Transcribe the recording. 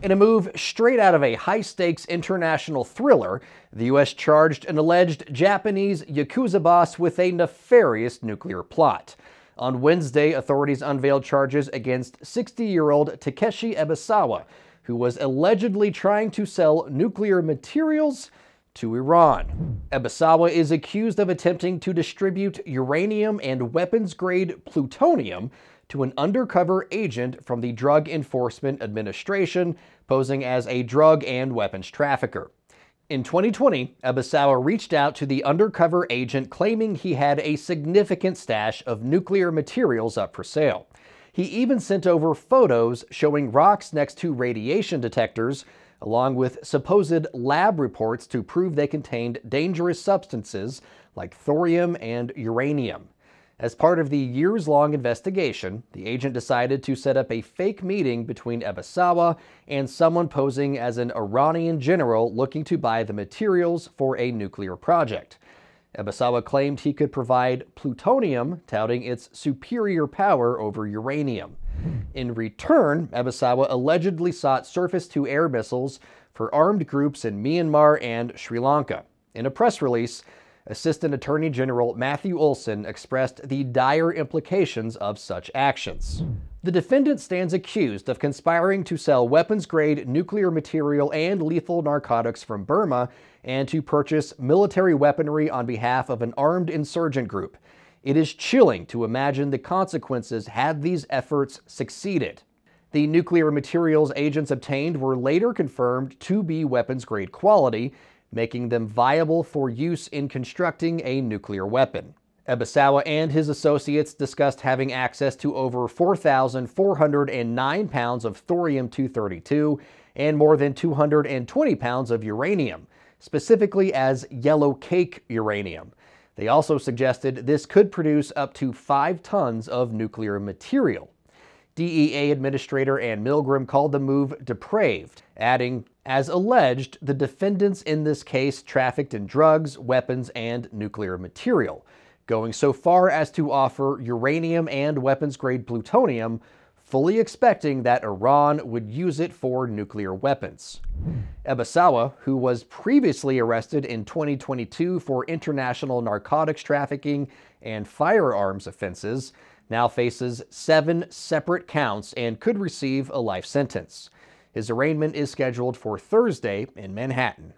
In a move straight out of a high-stakes international thriller, the U.S. charged an alleged Japanese Yakuza boss with a nefarious nuclear plot. On Wednesday, authorities unveiled charges against 60-year-old Takeshi Ebisawa, who was allegedly trying to sell nuclear materials to Iran. Ebisawa is accused of attempting to distribute uranium and weapons-grade plutonium to an undercover agent from the Drug Enforcement Administration, posing as a drug and weapons trafficker. In 2020, Ebisawa reached out to the undercover agent claiming he had a significant stash of nuclear materials up for sale. He even sent over photos showing rocks next to radiation detectors, along with supposed lab reports to prove they contained dangerous substances like thorium and uranium. As part of the years-long investigation, the agent decided to set up a fake meeting between Ebisawa and someone posing as an Iranian general looking to buy the materials for a nuclear project. Ebisawa claimed he could provide plutonium, touting its superior power over uranium. In return, Ebisawa allegedly sought surface-to-air missiles for armed groups in Myanmar and Sri Lanka. In a press release, Assistant Attorney General Matthew Olson expressed the dire implications of such actions. The defendant stands accused of conspiring to sell weapons-grade nuclear material and lethal narcotics from Burma and to purchase military weaponry on behalf of an armed insurgent group. It is chilling to imagine the consequences had these efforts succeeded. The nuclear materials agents obtained were later confirmed to be weapons-grade quality, making them viable for use in constructing a nuclear weapon. Ebisawa and his associates discussed having access to over 4,409 pounds of thorium-232 and more than 220 pounds of uranium, specifically as yellowcake uranium. They also suggested this could produce up to 5 tons of nuclear material. DEA Administrator Ann Milgram called the move depraved, adding, "As alleged, the defendants in this case trafficked in drugs, weapons, and nuclear material, going so far as to offer uranium and weapons-grade plutonium, fully expecting that Iran would use it for nuclear weapons." Ebisawa, who was previously arrested in 2022 for international narcotics trafficking and firearms offenses, now faces 7 separate counts and could receive a life sentence. His arraignment is scheduled for Thursday in Manhattan.